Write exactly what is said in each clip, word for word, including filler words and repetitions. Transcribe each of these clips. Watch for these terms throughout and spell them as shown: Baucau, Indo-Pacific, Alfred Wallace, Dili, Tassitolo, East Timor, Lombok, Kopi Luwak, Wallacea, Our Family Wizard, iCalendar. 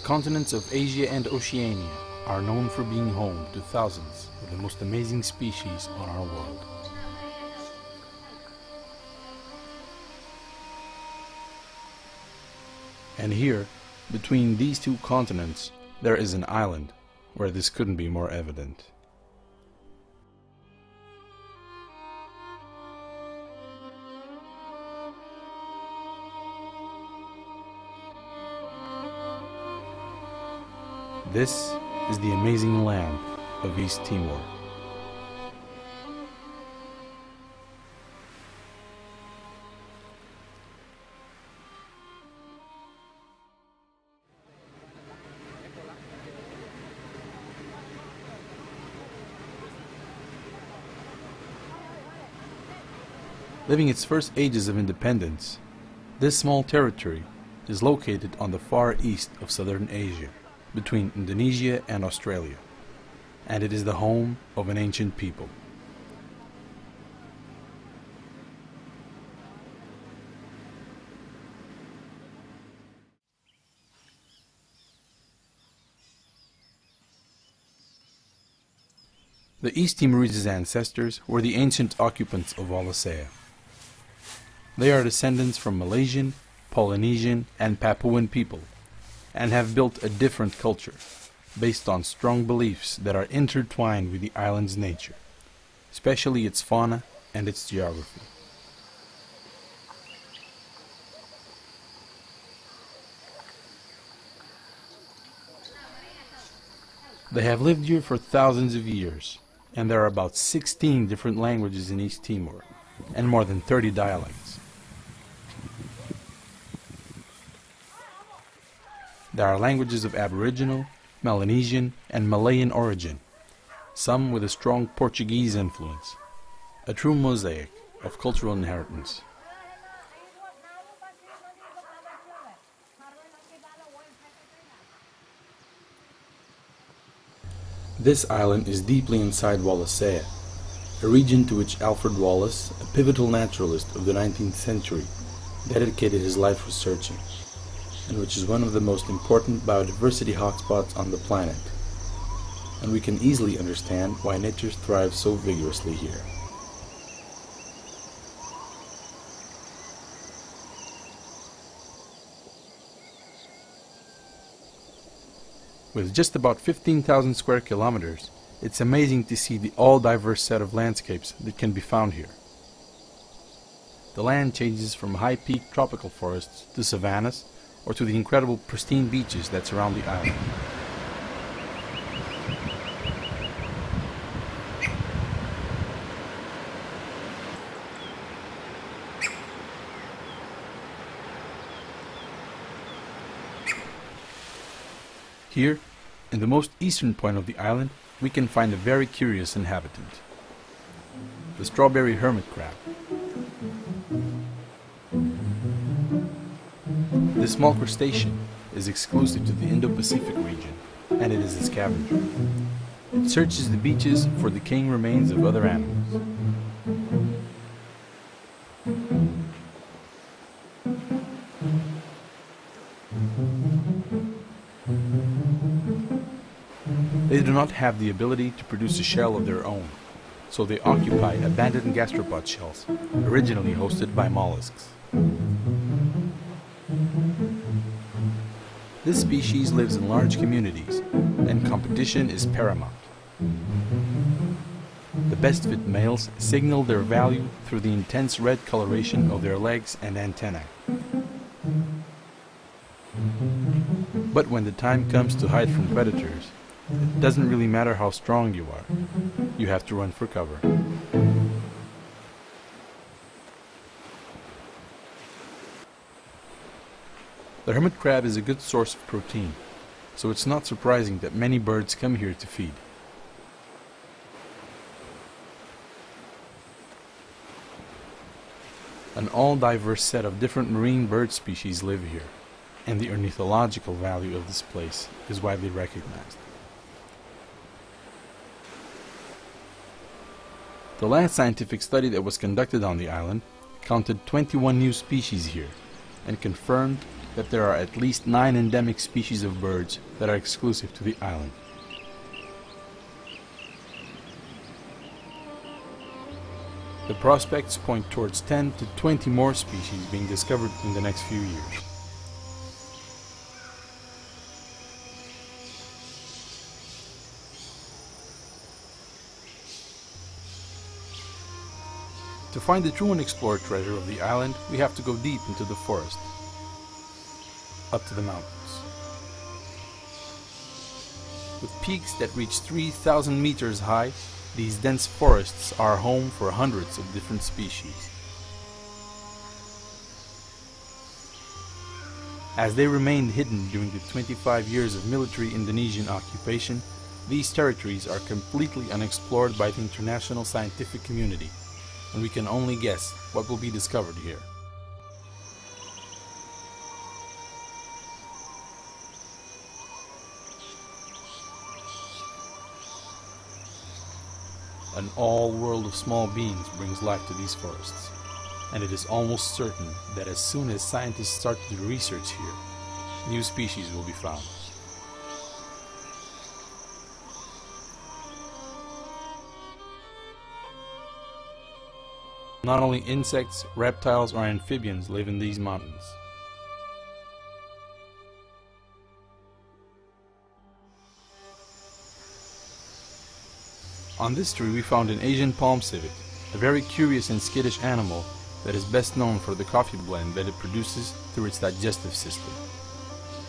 The continents of Asia and Oceania are known for being home to thousands of the most amazing species on our world. And here, between these two continents, there is an island where this couldn't be more evident. This is the amazing land of East Timor. Living its first ages of independence, this small territory is located on the far east of southern Asia, between Indonesia and Australia, and it is the home of an ancient people. The East Timorese ancestors were the ancient occupants of Wallacea. They are descendants from Malaysian, Polynesian, and Papuan people, and have built a different culture based on strong beliefs that are intertwined with the island's nature, especially its fauna and its geography. They have lived here for thousands of years, and there are about sixteen different languages in East Timor, and more than thirty dialects. There are languages of Aboriginal, Melanesian, and Malayan origin, some with a strong Portuguese influence, a true mosaic of cultural inheritance. This island is deeply inside Wallacea, a region to which Alfred Wallace, a pivotal naturalist of the nineteenth century, dedicated his life researching, and which is one of the most important biodiversity hotspots on the planet. And we can easily understand why nature thrives so vigorously here. With just about fifteen thousand square kilometers, it's amazing to see the all-diverse set of landscapes that can be found here. The land changes from high-peak tropical forests to savannas, or to the incredible pristine beaches that surround the island. Here, in the most eastern point of the island, we can find a very curious inhabitant, the strawberry hermit crab. This small crustacean is exclusive to the Indo-Pacific region, and it is a scavenger. It searches the beaches for decaying remains of other animals. They do not have the ability to produce a shell of their own, so they occupy abandoned gastropod shells, originally hosted by mollusks. This species lives in large communities, and competition is paramount. The best-fit males signal their value through the intense red coloration of their legs and antennae. But when the time comes to hide from predators, it doesn't really matter how strong you are. You have to run for cover. The hermit crab is a good source of protein, so it's not surprising that many birds come here to feed. An all-diverse set of different marine bird species live here, and the ornithological value of this place is widely recognized. The last scientific study that was conducted on the island counted twenty-one new species here, and confirmed that there are at least nine endemic species of birds that are exclusive to the island. The prospects point towards ten to twenty more species being discovered in the next few years. To find the true and explored treasure of the island, we have to go deep into the forest, up to the mountains, with peaks that reach three thousand meters high. These dense forests are home for hundreds of different species. As they remained hidden during the twenty-five years of military Indonesian occupation, these territories are completely unexplored by the international scientific community, and we can only guess what will be discovered here. An all world of small beings brings life to these forests, and it is almost certain that as soon as scientists start to do research here, new species will be found. Not only insects, reptiles, or amphibians live in these mountains. On this tree we found an Asian palm civet, a very curious and skittish animal that is best known for the coffee blend that it produces through its digestive system.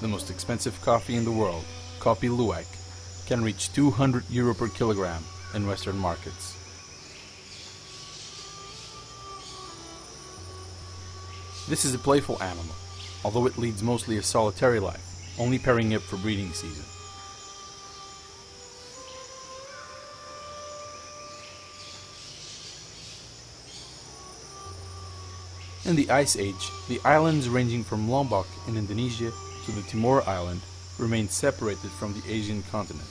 The most expensive coffee in the world, Kopi Luwak, can reach two hundred euro per kilogram in Western markets. This is a playful animal, although it leads mostly a solitary life, only pairing up for breeding season. In the Ice Age, the islands ranging from Lombok in Indonesia to the Timor Island remained separated from the Asian continent,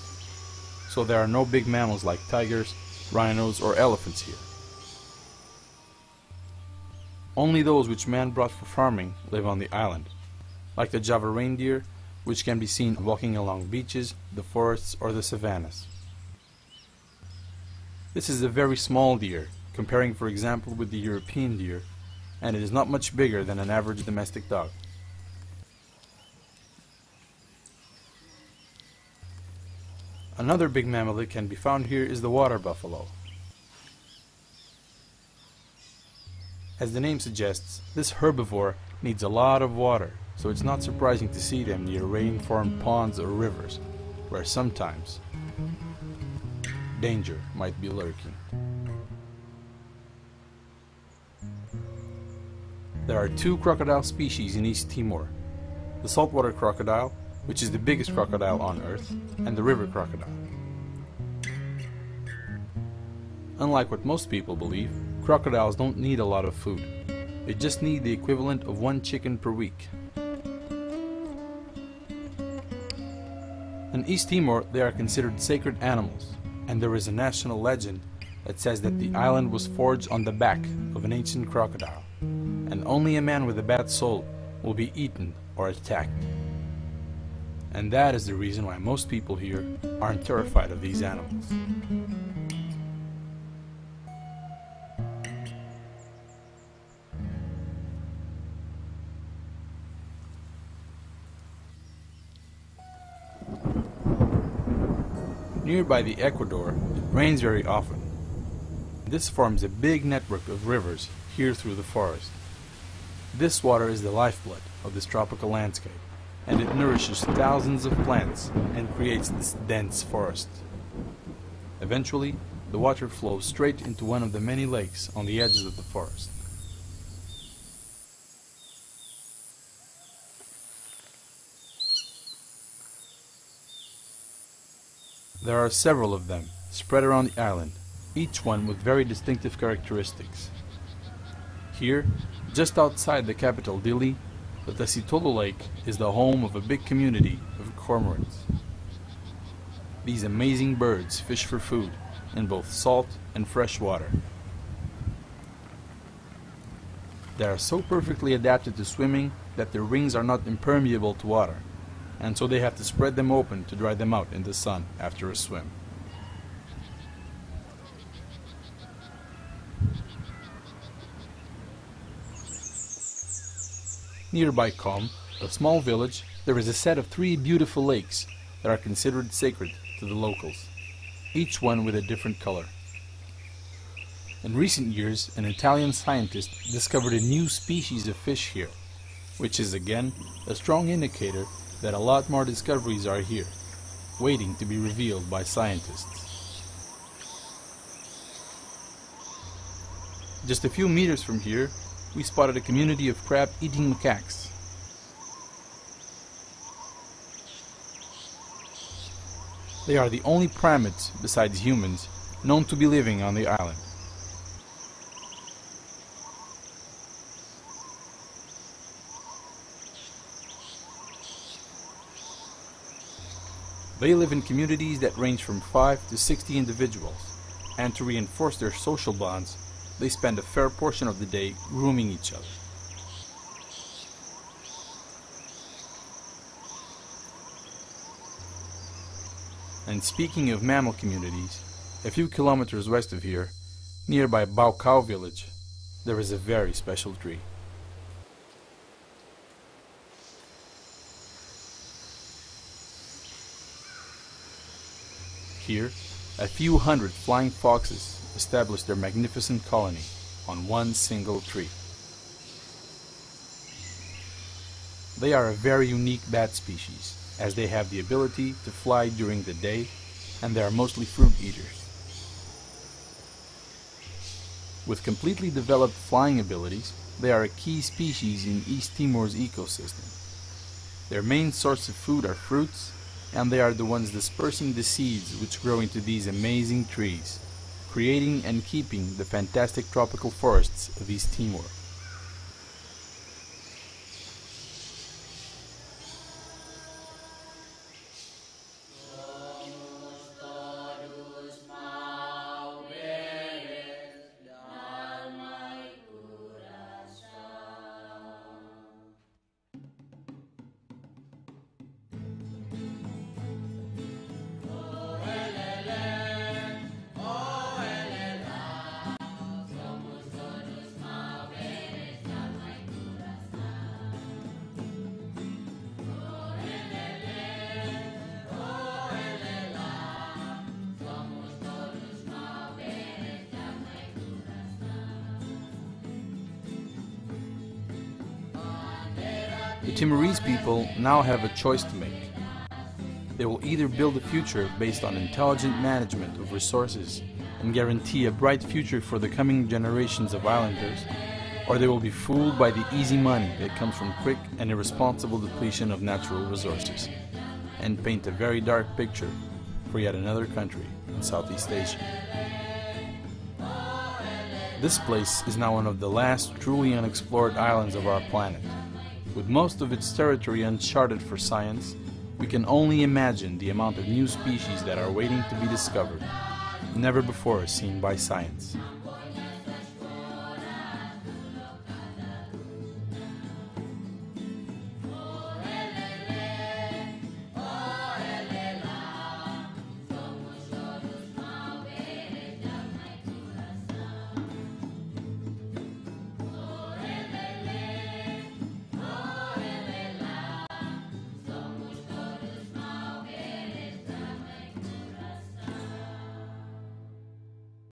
so there are no big mammals like tigers, rhinos, or elephants here. Only those which man brought for farming live on the island, like the Java reindeer, which can be seen walking along beaches, the forests, or the savannas. This is a very small deer, comparing for example with the European deer, and it is not much bigger than an average domestic dog. Another big mammal that can be found here is the water buffalo. As the name suggests, this herbivore needs a lot of water, so it's not surprising to see them near rain-formed ponds or rivers, where sometimes danger might be lurking. There are two crocodile species in East Timor, the saltwater crocodile, which is the biggest crocodile on Earth, and the river crocodile. Unlike what most people believe, crocodiles don't need a lot of food. They just need the equivalent of one chicken per week. In East Timor, they are considered sacred animals, and there is a national legend that says that the island was forged on the back of an ancient crocodile, and only a man with a bad soul will be eaten or attacked. And that is the reason why most people here aren't terrified of these animals. Nearby the Ecuador, it rains very often. This forms a big network of rivers here through the forest. This water is the lifeblood of this tropical landscape, and it nourishes thousands of plants and creates this dense forest. Eventually, the water flows straight into one of the many lakes on the edges of the forest. There are several of them spread around the island, each one with very distinctive characteristics. Here, just outside the capital Dili, the Tassitolo Lake is the home of a big community of cormorants. These amazing birds fish for food in both salt and fresh water. They are so perfectly adapted to swimming that their wings are not impermeable to water, and so they have to spread them open to dry them out in the sun after a swim. Nearby Kom, a small village, there is a set of three beautiful lakes that are considered sacred to the locals, each one with a different color. In recent years, an Italian scientist discovered a new species of fish here, which is again a strong indicator that a lot more discoveries are here, waiting to be revealed by scientists. Just a few meters from here, we spotted a community of crab-eating macaques. They are the only primates, besides humans, known to be living on the island. They live in communities that range from five to sixty individuals, and to reinforce their social bonds, they spend a fair portion of the day grooming each other. And speaking of mammal communities, a few kilometers west of here, nearby Baucau village, there is a very special tree. Here, a few hundred flying foxes establish their magnificent colony on one single tree. They are a very unique bat species, as they have the ability to fly during the day, and they are mostly fruit eaters. With completely developed flying abilities, they are a key species in East Timor's ecosystem. Their main source of food are fruits, and they are the ones dispersing the seeds which grow into these amazing trees, creating and keeping the fantastic tropical forests of East Timor. The Timorese people now have a choice to make. They will either build a future based on intelligent management of resources and guarantee a bright future for the coming generations of islanders, or they will be fooled by the easy money that comes from quick and irresponsible depletion of natural resources, and paint a very dark picture for yet another country in Southeast Asia. This place is now one of the last truly unexplored islands of our planet. With most of its territory uncharted for science, we can only imagine the amount of new species that are waiting to be discovered, never before seen by science.